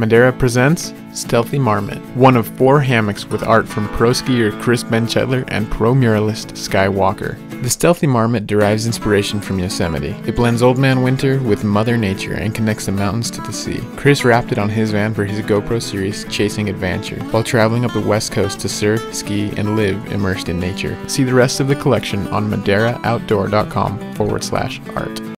Madera presents Stealthy Marmot, one of 4 hammocks with art from pro skier Chris Benchetler and pro muralist Skywalker. The Stealthy Marmot derives inspiration from Yosemite. It blends Old Man Winter with Mother Nature and connects the mountains to the sea. Chris wrapped it on his van for his GoPro series Chasing Adventure, while traveling up the west coast to surf, ski, and live immersed in nature. See the rest of the collection on maderaoutdoor.com/art.